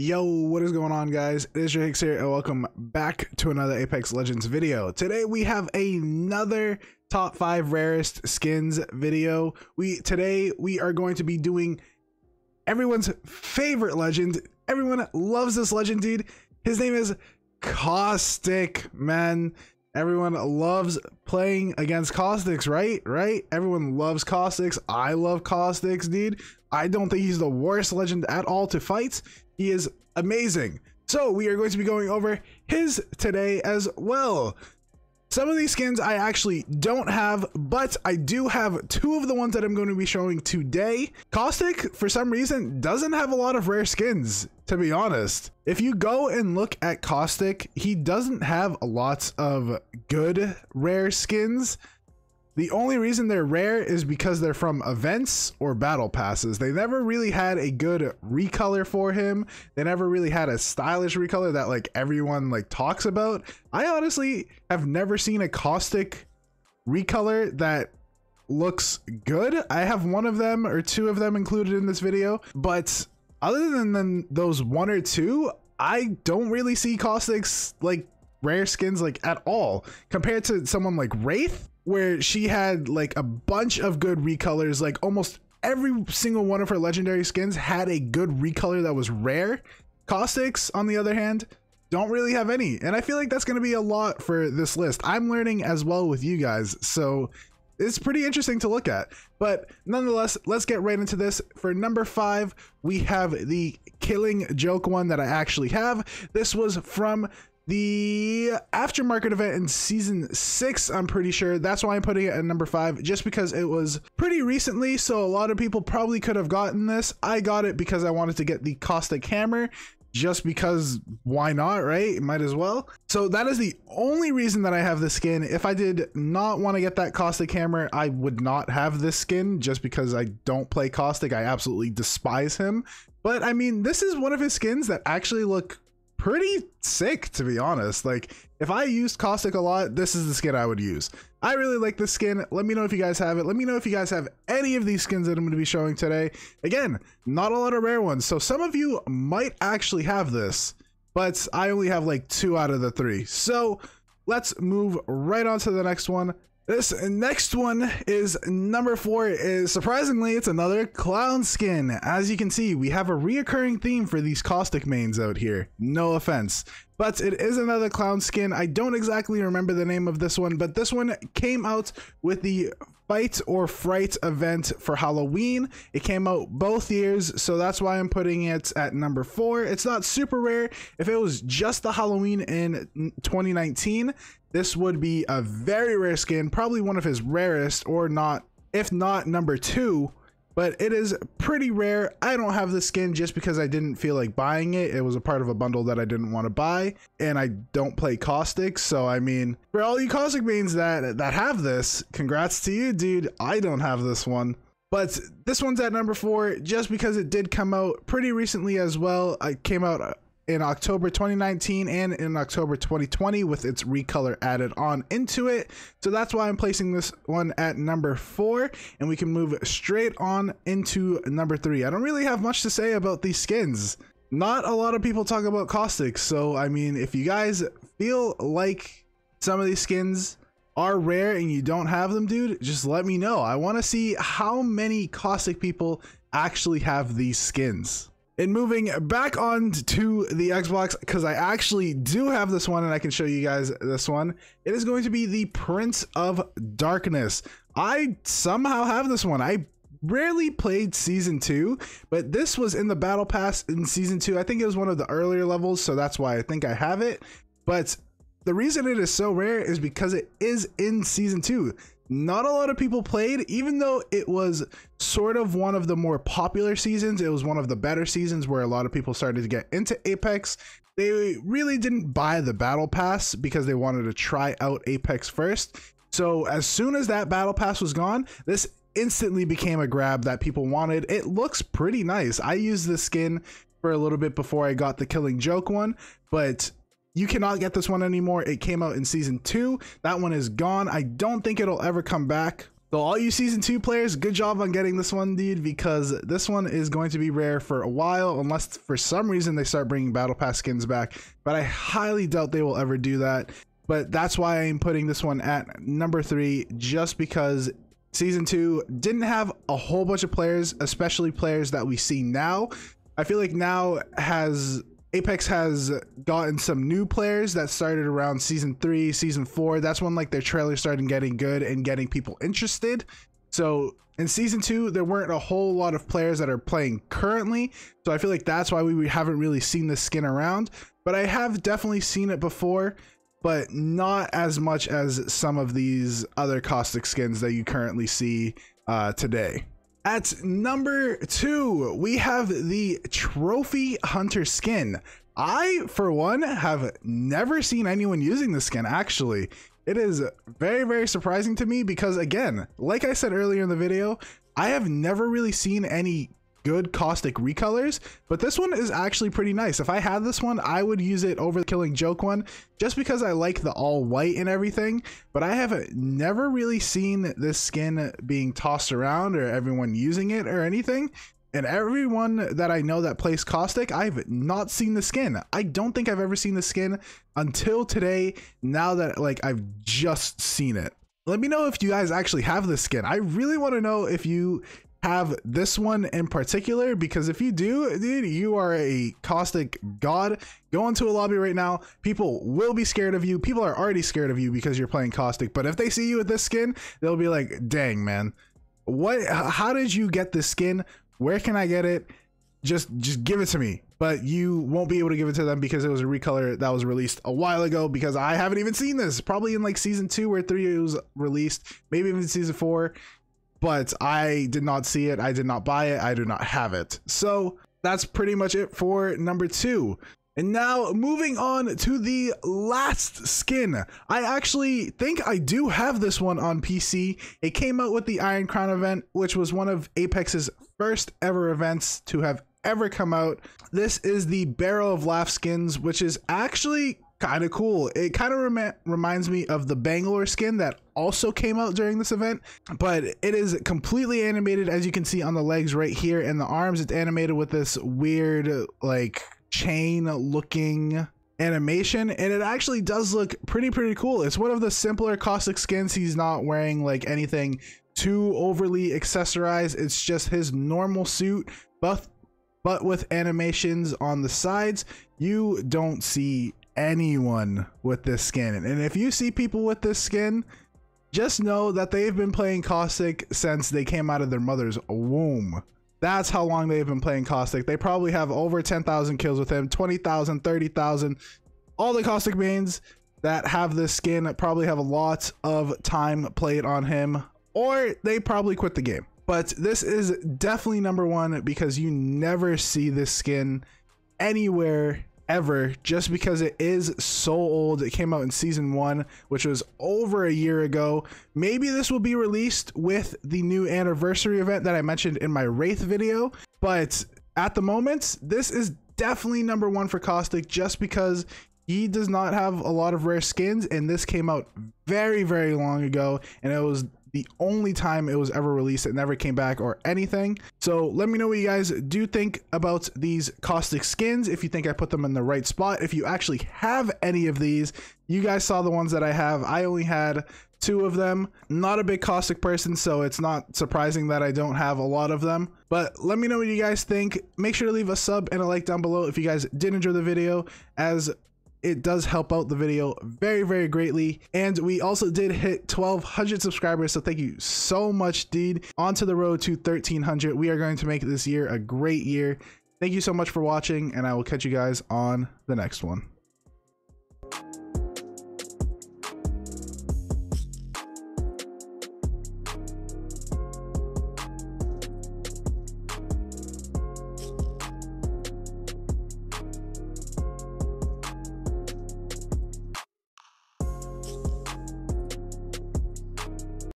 Yo, what is going on, guys? It is Drehix here, and welcome back to another Apex Legends video. Today we have another top 5 rarest skins video. Today we are going to be doing everyone's favorite legend. Everyone loves this legend, dude. His name is Caustic, man. Everyone loves playing against Caustics, right? Everyone loves Caustics. I love Caustics, dude. I don't think he's the worst legend at all to fight. He is amazing. So we are going to be going over his today as well. Some of these skins I actually don't have, but I do have two of the ones that I'm going to be showing today. Caustic, for some reason, doesn't have a lot of rare skins, to be honest. If you go and look at Caustic, he doesn't have lots of good rare skins. The only reason they're rare is because they're from events or battle passes. They never really had a good recolor for him. They never really had a stylish recolor that like everyone like talks about. I honestly have never seen a Caustic recolor that looks good. I have one of them or two of them included in this video, but other than those one or two, I don't really see Caustic's like rare skins like at all compared to someone like Wraith, where she had like a bunch of good recolors. Like almost every single one of her legendary skins had a good recolor that was rare. Caustic's, on the other hand, don't really have any. And I feel like that's going to be a lot for this list. I'm learning as well with you guys, so it's pretty interesting to look at. But nonetheless, let's get right into this. For number 5, we have the Killing Joke one that I actually have. This was from the Aftermarket event in season 6, I'm pretty sure. That's why I'm putting it at number 5, just because it was pretty recently, so a lot of people probably could have gotten this. I got it because I wanted to get the Caustic hammer, just because why not, right? Might as well. So that is the only reason that I have this skin. If I did not want to get that Caustic hammer, I would not have this skin, just because I don't play Caustic. I absolutely despise him. But I mean, this is one of his skins that actually look pretty sick, to be honest. Like, if I used Caustic a lot, this is the skin I would use. I really like this skin. Let me know if you guys have it. Let me know if you guys have any of these skins that I'm going to be showing today. Again, not a lot of rare ones, so some of you might actually have this, but I only have like 2 out of the 3. So let's move right on to the next one. This next one is number 4. Surprisingly, it's another clown skin. As you can see, we have a reoccurring theme for these Caustic mains out here. No offense, but it is another clown skin. I don't exactly remember the name of this one, but this one came out with the Fight or Fright event for Halloween. It came out both years, so that's why I'm putting it at number 4. It's not super rare. If it was just the Halloween in 2019, this would be a very rare skin, probably one of his rarest, or not, if not number 2, but it is pretty rare. I don't have this skin just because I didn't feel like buying it. It was a part of a bundle that I didn't want to buy, and I don't play Caustic. So I mean, for all you Caustic mains that have this, congrats to you, dude. I don't have this one. But this one's at number 4 just because it did come out pretty recently as well. It came out in October 2019 and in October 2020 with its recolor added on into it. So that's why I'm placing this one at number 4, and we can move straight on into number 3. I don't really have much to say about these skins. Not a lot of people talk about Caustic, so I mean, if you guys feel like some of these skins are rare and you don't have them, dude, just let me know. I want to see how many Caustic people actually have these skins. And moving back on to the Xbox, because I actually do have this one and I can show you guys this one. It is going to be the Prince of Darkness. I somehow have this one. I rarely played season 2, but this was in the battle pass in season 2. I think it was one of the earlier levels, so that's why I think I have it. But the reason it is so rare is because it is in season 2. Not a lot of people played, even though it was sort of one of the more popular seasons. It was one of the better seasons where a lot of people started to get into Apex. They really didn't buy the battle pass because they wanted to try out Apex first. So as soon as that battle pass was gone, this instantly became a grab that people wanted. It looks pretty nice. I used this skin for a little bit before I got the Killing Joke one, but you cannot get this one anymore. It came out in season 2. That one is gone. I don't think it'll ever come back. So all you Season 2 players, good job on getting this one, dude, because this one is going to be rare for a while, unless for some reason they start bringing Battle Pass skins back, but I highly doubt they will ever do that. But that's why I'm putting this one at number 3, just because Season 2 didn't have a whole bunch of players, especially players that we see now. I feel like now Apex has gotten some new players that started around season 3, season 4. That's when like their trailers started getting good and getting people interested. So in season 2, there weren't a whole lot of players that are playing currently. So I feel like that's why we haven't really seen this skin around. But I have definitely seen it before, but not as much as some of these other Caustic skins that you currently see today. At number 2, we have the Trophy Hunter skin. I, for one, have never seen anyone using this skin, actually. It is very, very surprising to me because, again, like I said earlier in the video, I have never really seen any good Caustic recolors, but this one is actually pretty nice. If I had this one, I would use it over the Killing Joke one just because I like the all white and everything, but I have never really seen this skin being tossed around or everyone using it or anything. And everyone that I know that plays Caustic, I've not seen the skin. I don't think I've ever seen the skin until today, now that like I've just seen it. Let me know if you guys actually have this skin. I really want to know if you have this one in particular, because if you do, dude, you are a Caustic god. Go into a lobby right now. People will be scared of you. People are already scared of you because you're playing Caustic, but if they see you with this skin, they'll be like, dang, man, what, how did you get this skin? Where can I get it? Just give it to me. But you won't be able to give it to them because it was a recolor that was released a while ago, because I haven't even seen this, probably in like season 2 or 3 it was released, maybe even season 4. But I did not see it, I did not buy it, I do not have it. So that's pretty much it for number 2. And now moving on to the last skin. I actually think I do have this one on PC. It came out with the Iron Crown event, which was one of Apex's first ever events to have ever come out. This is the Barrel of Laugh skins, which is actually kind of cool. It kind of reminds me of the Bangalore skin that also came out during this event, but it is completely animated, as you can see on the legs right here and the arms. It's animated with this weird like chain looking animation, and it actually does look pretty cool. It's one of the simpler Caustic skins. He's not wearing like anything too overly accessorized. It's just his normal suit, but with animations on the sides. You don't see anyone with this skin, and if you see people with this skin, just know that they've been playing Caustic since they came out of their mother's womb. That's how long they've been playing Caustic. They probably have over 10,000 kills with him, 20,000, 30,000. All the Caustic mains that have this skin probably have a lot of time played on him, or they probably quit the game. But this is definitely number 1 because you never see this skin anywhere ever, just because it is so old. It came out in season 1, which was over a year ago. Maybe this will be released with the new anniversary event that I mentioned in my Wraith video, but at the moment, this is definitely number 1 for Caustic, just because he does not have a lot of rare skins, and this came out very long ago, and it was the only time it was ever released. It never came back or anything. So let me know what you guys do think about these Caustic skins, if you think I put them in the right spot, if you actually have any of these. You guys saw the ones that I have. I only had 2 of them. Not a big Caustic person, so it's not surprising that I don't have a lot of them. But let me know what you guys think. Make sure to leave a sub and a like down below if you guys did enjoy the video, as it does help out the video very greatly. And we also did hit 1,200 subscribers, so thank you so much, dude. Onto the road to 1,300. We are going to make this year a great year. Thank you so much for watching, and I will catch you guys on the next one.